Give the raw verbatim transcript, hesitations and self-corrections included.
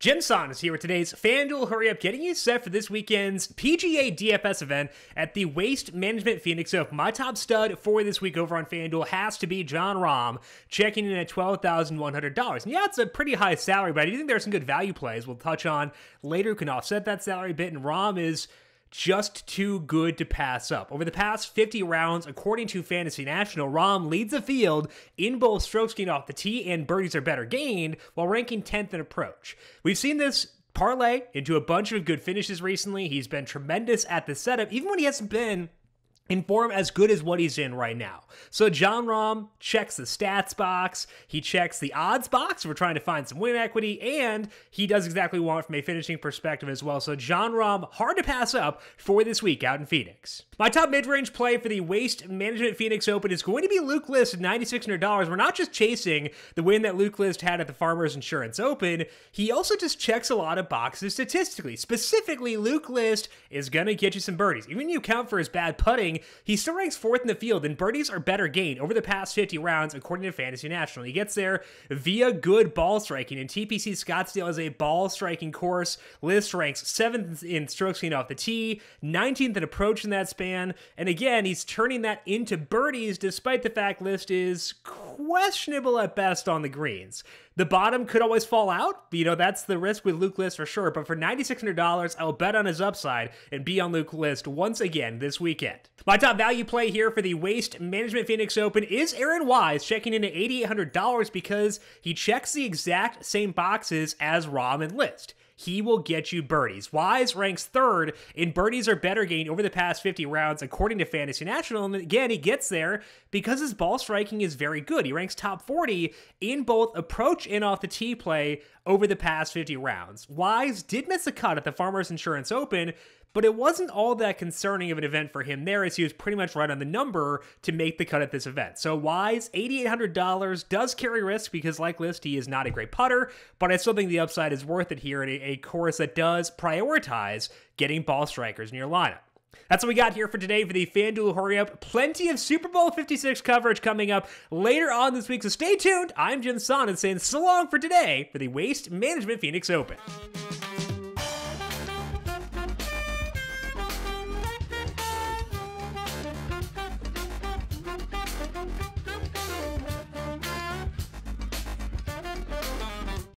Jim Sannes is here with today's FanDuel Hurry Up, getting you set for this weekend's P G A D F S event at the Waste Management Phoenix Open. My top stud for this week over on FanDuel has to be Jon Rahm, checking in at twelve thousand one hundred dollars. And yeah, it's a pretty high salary, but I do think there are some good value plays we'll touch on later who can offset that salary a bit, and Rahm is just too good to pass up. Over the past fifty rounds, according to Fantasy National, Rahm leads the field in both strokes gained off the tee and birdies are better gained, while ranking tenth in approach. We've seen this parlay into a bunch of good finishes recently. He's been tremendous at the setup, even when he hasn't been in form as good as what he's in right now. So Jon Rahm checks the stats box, he checks the odds box, we're trying to find some win equity, and he does exactly what we want from a finishing perspective as well. So Jon Rahm, hard to pass up for this week out in Phoenix. My top mid-range play for the Waste Management Phoenix Open is going to be Luke List at nine thousand six hundred dollars. We're not just chasing the win that Luke List had at the Farmers Insurance Open, he also just checks a lot of boxes statistically. Specifically, Luke List is going to get you some birdies. Even if you count for his bad putting, he still ranks fourth in the field, and birdies are better gained over the past fifty rounds, according to Fantasy National. He gets there via good ball striking, and T P C Scottsdale is a ball striking course. List ranks seventh in strokes gained off the tee, nineteenth in approach in that span, and again, he's turning that into birdies, despite the fact List is questionable at best on the greens. The bottom could always fall out. You know, that's the risk with Luke List for sure, but for nine thousand six hundred dollars, I'll bet on his upside and be on Luke List once again this weekend. My top value play here for the Waste Management Phoenix Open is Aaron Wise, checking in at eight thousand eight hundred dollars because he checks the exact same boxes as Rahm and List. He will get you birdies. Wise ranks third in birdies or better gained over the past fifty rounds, according to Fantasy National. And again, he gets there because his ball striking is very good. He ranks top forty in both approach and off the tee play over the past fifty rounds. Wise did miss a cut at the Farmers Insurance Open, but it wasn't all that concerning of an event for him there, as he was pretty much right on the number to make the cut at this event. So Wise, eight thousand eight hundred dollars, does carry risk because, like List, he is not a great putter, but I still think the upside is worth it here in a, a course that does prioritize getting ball strikers in your lineup. That's what we got here for today for the FanDuel Hurry Up. Plenty of Super Bowl fifty-six coverage coming up later on this week, so stay tuned. I'm Jim Sannes saying so long for today for the Waste Management Phoenix Open.